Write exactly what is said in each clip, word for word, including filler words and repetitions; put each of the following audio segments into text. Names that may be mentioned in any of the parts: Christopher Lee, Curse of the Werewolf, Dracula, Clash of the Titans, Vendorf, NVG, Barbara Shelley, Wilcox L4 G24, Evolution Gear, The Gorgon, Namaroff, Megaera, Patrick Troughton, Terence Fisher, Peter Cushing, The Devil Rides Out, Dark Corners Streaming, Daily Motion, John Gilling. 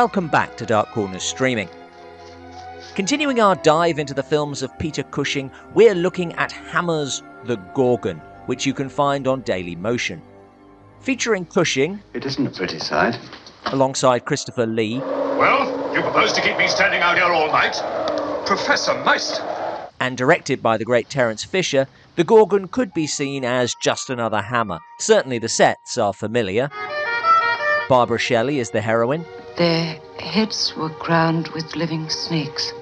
welcome back to Dark Corners Streaming. Continuing our dive into the films of Peter Cushing, we're looking at Hammer's The Gorgon, which you can find on Daily Motion. Featuring Cushing... It isn't a pretty sight. ...alongside Christopher Lee... Well, you propose to keep me standing out here all night? Professor Meister! ...and directed by the great Terence Fisher, The Gorgon could be seen as just another Hammer. Certainly the sets are familiar. Barbara Shelley is the heroine. Their heads were crowned with living snakes,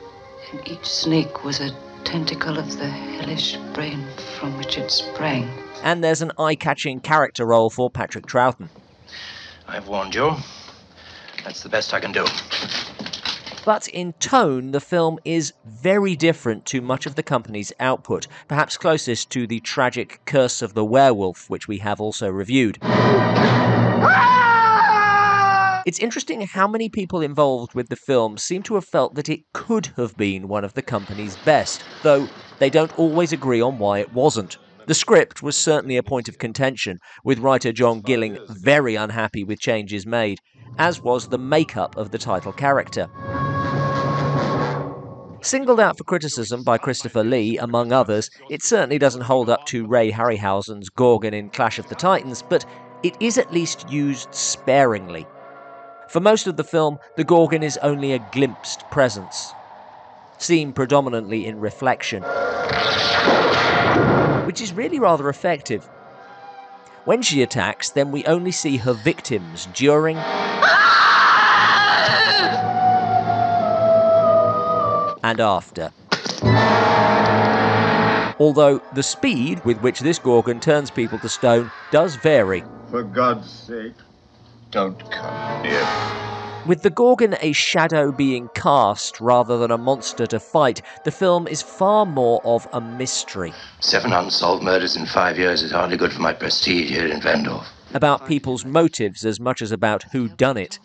and each snake was a tentacle of the hellish brain from which it sprang. And there's an eye-catching character role for Patrick Troughton. I've warned you. That's the best I can do. But in tone, the film is very different to much of the company's output, perhaps closest to the tragic Curse of the Werewolf, which we have also reviewed. It's interesting how many people involved with the film seem to have felt that it could have been one of the company's best, though they don't always agree on why it wasn't. The script was certainly a point of contention, with writer John Gilling very unhappy with changes made, as was the makeup of the title character. Singled out for criticism by Christopher Lee, among others, it certainly doesn't hold up to Ray Harryhausen's Gorgon in Clash of the Titans, but it is at least used sparingly. For most of the film, the Gorgon is only a glimpsed presence, seen predominantly in reflection, which is really rather effective. When she attacks, then we only see her victims during and after. Although the speed with which this Gorgon turns people to stone does vary. For God's sake, don't come near. With the Gorgon a shadow being cast rather than a monster to fight, the film is far more of a mystery. Seven unsolved murders in five years is hardly good for my prestige here in Vendorf. About people's motives as much as about who done it.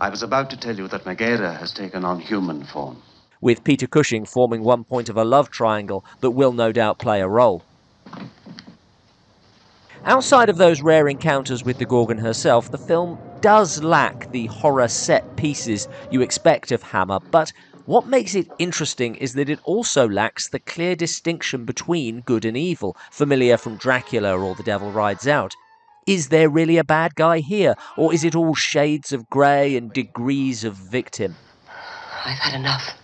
I was about to tell you that Megaera has taken on human form. With Peter Cushing forming one point of a love triangle that will no doubt play a role. Outside of those rare encounters with the Gorgon herself, the film does lack the horror set pieces you expect of Hammer, but what makes it interesting is that it also lacks the clear distinction between good and evil, familiar from Dracula or The Devil Rides Out. Is there really a bad guy here, or is it all shades of grey and degrees of victim? I've had enough.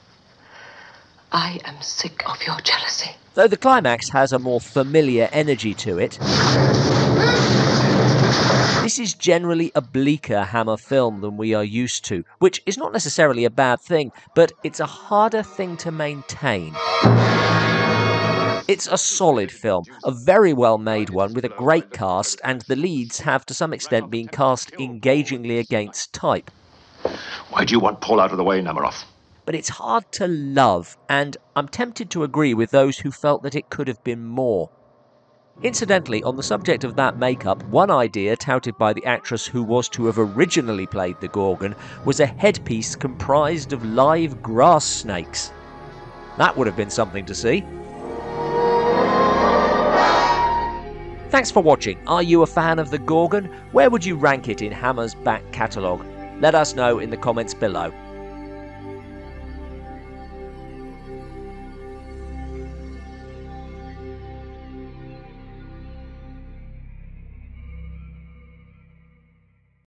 I am sick of your jealousy. Though the climax has a more familiar energy to it, this is generally a bleaker Hammer film than we are used to, which is not necessarily a bad thing, but it's a harder thing to maintain. It's a solid film, a very well-made one with a great cast, and the leads have to some extent been cast engagingly against type. Why do you want Paul out of the way, Namaroff? But it's hard to love, and I'm tempted to agree with those who felt that it could have been more. Incidentally, on the subject of that makeup, one idea touted by the actress who was to have originally played the Gorgon was a headpiece comprised of live grass snakes. That would have been something to see. Thanks for watching. Are you a fan of the Gorgon? Where would you rank it in Hammer's back catalogue? Let us know in the comments below.